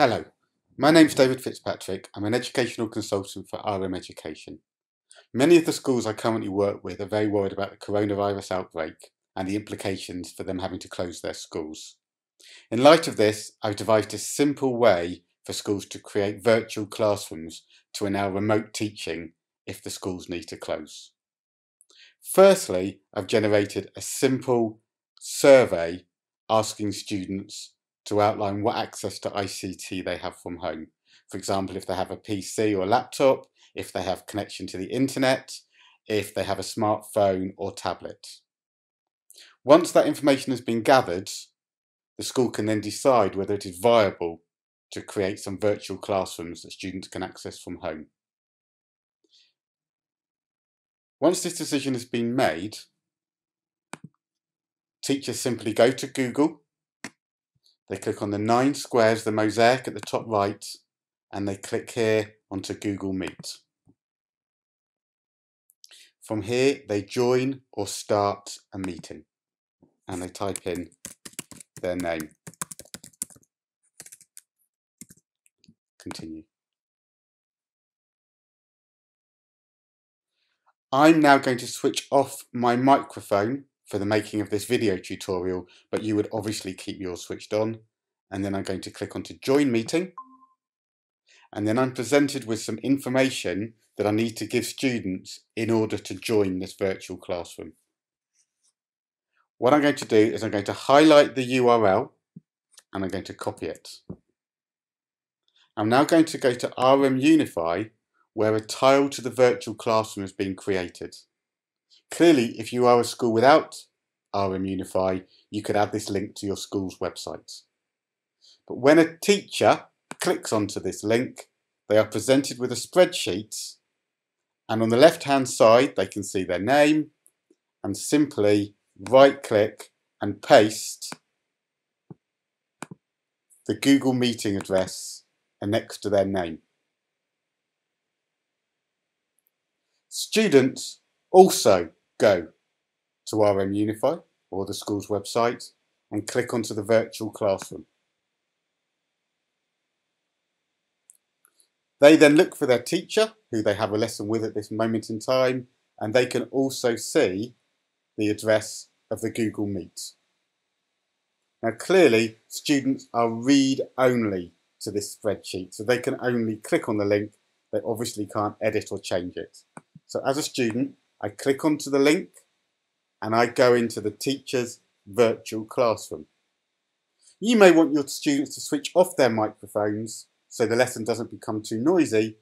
Hello, my name is David Fitzpatrick. I'm an educational consultant for RM Education. Many of the schools I currently work with are very worried about the coronavirus outbreak and the implications for them having to close their schools. In light of this, I've devised a simple way for schools to create virtual classrooms to allow remote teaching if the schools need to close. Firstly, I've generated a simple survey asking students to outline what access to ICT they have from home. For example, if they have a PC or a laptop, if they have connection to the internet, if they have a smartphone or tablet. Once that information has been gathered, the school can then decide whether it is viable to create some virtual classrooms that students can access from home. Once this decision has been made, teachers simply go to Google. They click on the 9 squares, the mosaic at the top right, and they click here onto Google Meet. From here, they join or start a meeting, and they type in their name. Continue. I'm now going to switch off my microphone for the making of this video tutorial, but you would obviously keep yours switched on. And then I'm going to click on to join meeting. And then I'm presented with some information that I need to give students in order to join this virtual classroom. What I'm going to do is I'm going to highlight the URL and I'm going to copy it. I'm now going to go to RM Unify, where a tile to the virtual classroom has been created. Clearly, if you are a school without RM Unify, you could add this link to your school's website. But when a teacher clicks onto this link, they are presented with a spreadsheet, and on the left-hand side, they can see their name and simply right-click and paste the Google meeting address and next to their name. Students also go to RM Unify or the school's website and click onto the virtual classroom. They then look for their teacher, who they have a lesson with at this moment in time, and they can also see the address of the Google Meet. Now clearly, students are read-only to this spreadsheet, so they can only click on the link. They obviously can't edit or change it. So as a student, I click onto the link and I go into the teacher's virtual classroom. You may want your students to switch off their microphones so the lesson doesn't become too noisy,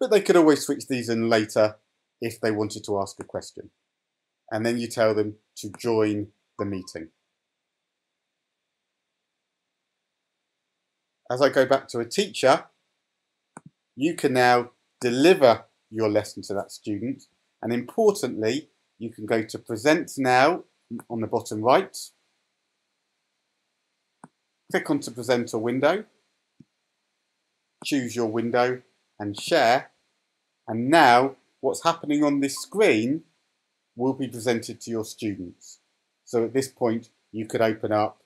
but they could always switch these in later if they wanted to ask a question. And then you tell them to join the meeting. As I go back to a teacher, you can now deliver your lesson to that student. And importantly, you can go to Present Now on the bottom right. Click onto Presenter Window. Choose your window and share. And now what's happening on this screen will be presented to your students. So at this point, you could open up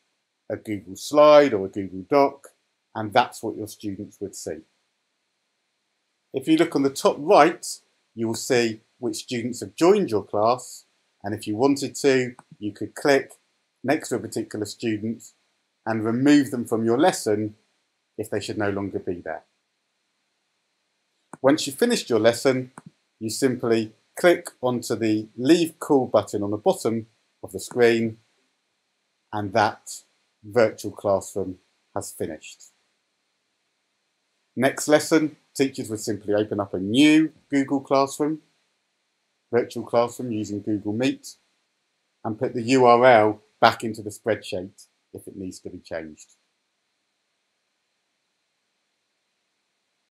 a Google slide or a Google Doc, and that's what your students would see. If you look on the top right, you will see which students have joined your class, and if you wanted to, you could click next to a particular student and remove them from your lesson if they should no longer be there. Once you've finished your lesson, you simply click onto the Leave Call button on the bottom of the screen, and that virtual classroom has finished. Next lesson, teachers would simply open up a new Google Classroom, virtual classroom using Google Meet, and put the URL back into the spreadsheet if it needs to be changed.